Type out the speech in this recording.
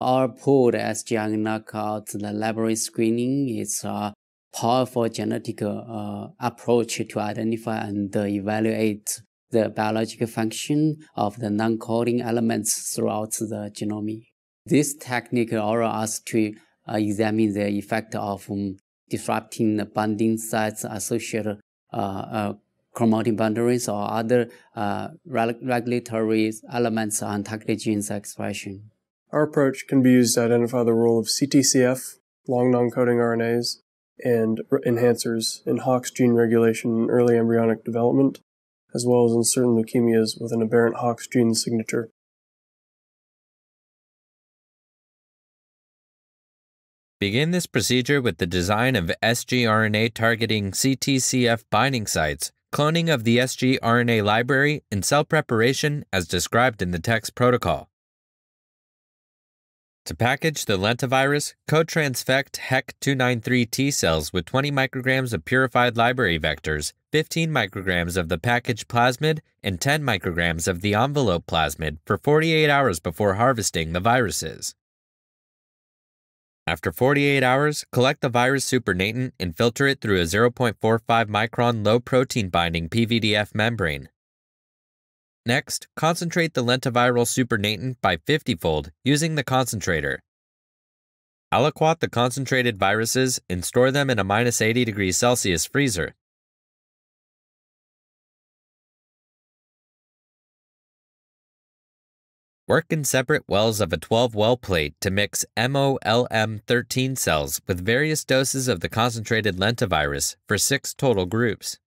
Our pooled sgRNA called the library screening is a powerful genetic approach to identify and evaluate the biological function of the non-coding elements throughout the genome. This technique allows us to examine the effect of disrupting the binding sites associated chromatin boundaries or other regulatory elements on target genes expression. Our approach can be used to identify the role of CTCF, long non-coding RNAs, and enhancers in Hox gene regulation in early embryonic development, as well as in certain leukemias with an aberrant Hox gene signature. Begin this procedure with the design of sgRNA targeting CTCF binding sites, cloning of the sgRNA library, and cell preparation as described in the TEX protocol. To package the lentivirus, co-transfect HEK-293T cells with 20 micrograms of purified library vectors, 15 micrograms of the packaged plasmid, and 10 micrograms of the envelope plasmid for 48 hours before harvesting the viruses. After 48 hours, collect the virus supernatant and filter it through a 0.45 micron low-protein binding PVDF membrane. Next, concentrate the lentiviral supernatant by 50-fold using the concentrator. Aliquot the concentrated viruses and store them in a -80°C freezer. Work in separate wells of a 12-well plate to mix MOLM13 cells with various doses of the concentrated lentivirus for 6 total groups.